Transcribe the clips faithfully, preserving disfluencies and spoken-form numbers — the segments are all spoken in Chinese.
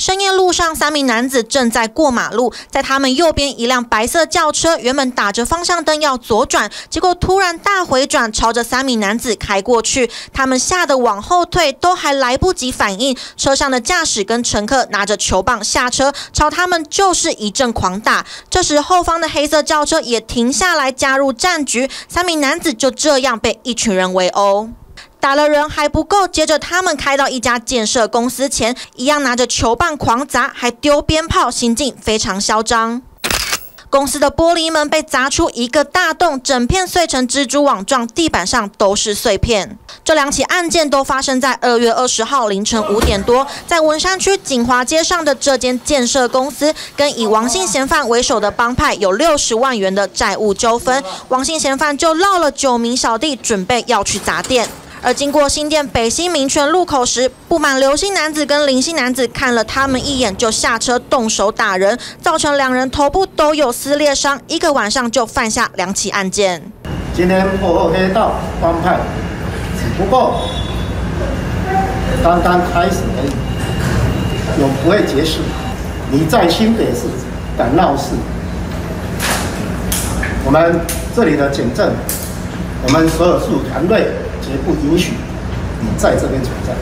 深夜路上，三名男子正在过马路，在他们右边一辆白色轿车原本打着方向灯要左转，结果突然大回转，朝着三名男子开过去。他们吓得往后退，都还来不及反应，车上的驾驶跟乘客拿着球棒下车，朝他们就是一阵狂打。这时，后方的黑色轿车也停下来加入战局，三名男子就这样被一群人围殴。 打了人还不够，接着他们开到一家建设公司前，一样拿着球棒狂砸，还丢鞭炮，行径非常嚣张。公司的玻璃门被砸出一个大洞，整片碎成蜘蛛网状，地板上都是碎片。这两起案件都发生在二月二十号凌晨五点多，在文山区锦华街上的这间建设公司，跟以王姓嫌犯为首的帮派有六十万元的债务纠纷，王姓嫌犯就落了九名小弟，准备要去砸店。 而经过新店北新民权路口时，不满刘姓男子跟林姓男子看了他们一眼就下车动手打人，造成两人头部都有撕裂伤，一个晚上就犯下两起案件。今天幕后黑道帮派只不过刚刚开始而已，永不会结束。你在新北市敢闹事，我们这里的警政，我们所有事务团队。 绝不允许你在这边存在。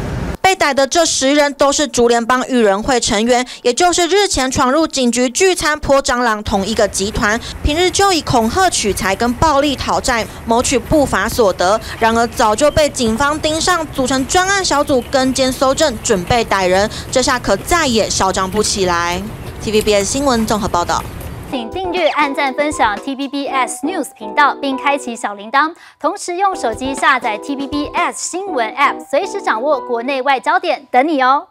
被逮的这十人都是竹联帮育人会成员，也就是日前闯入警局聚餐泼蟑螂同一个集团。平日就以恐吓取财跟暴力讨债，谋取不法所得。然而早就被警方盯上，组成专案小组跟监搜证，准备逮人。这下可再也嚣张不起来。T V B S 新闻综合报道。 请订阅、按赞、分享 T V B S News 频道，并开启小铃铛。同时，用手机下载 T V B S 新闻 App， 随时掌握国内外焦点，等你哦。